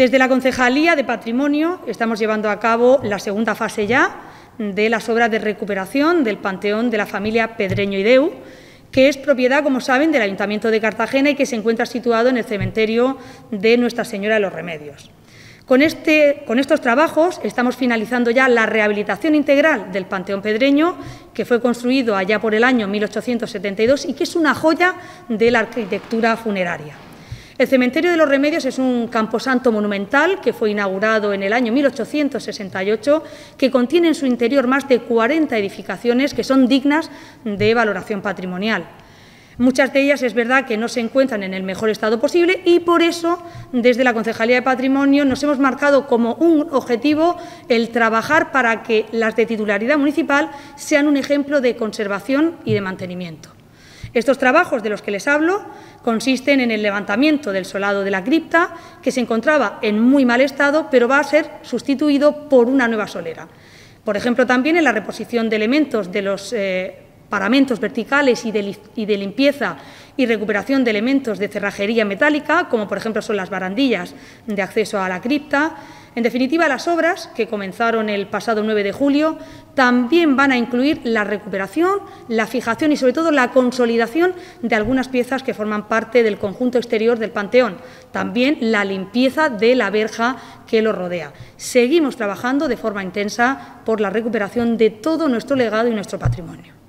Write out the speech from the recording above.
Desde la Concejalía de Patrimonio estamos llevando a cabo la segunda fase ya de las obras de recuperación del Panteón de la Familia Pedreño y Deu, que es propiedad, como saben, del Ayuntamiento de Cartagena y que se encuentra situado en el Cementerio de Nuestra Señora de los Remedios. Con estos trabajos estamos finalizando ya la rehabilitación integral del Panteón Pedreño, que fue construido allá por el año 1872 y que es una joya de la arquitectura funeraria. El Cementerio de los Remedios es un camposanto monumental que fue inaugurado en el año 1868, que contiene en su interior más de 40 edificaciones que son dignas de valoración patrimonial. Muchas de ellas es verdad que no se encuentran en el mejor estado posible y por eso desde la Concejalía de Patrimonio nos hemos marcado como un objetivo el trabajar para que las de titularidad municipal sean un ejemplo de conservación y de mantenimiento. Estos trabajos de los que les hablo consisten en el levantamiento del solado de la cripta, que se encontraba en muy mal estado, pero va a ser sustituido por una nueva solera. Por ejemplo, también en la reposición de elementos de los paramentos verticales y de limpieza y recuperación de elementos de cerrajería metálica, como por ejemplo son las barandillas de acceso a la cripta. En definitiva, las obras, que comenzaron el pasado 9 de julio, también van a incluir la recuperación, la fijación y, sobre todo, la consolidación de algunas piezas que forman parte del conjunto exterior del Panteón. También la limpieza de la verja que lo rodea. Seguimos trabajando de forma intensa por la recuperación de todo nuestro legado y nuestro patrimonio.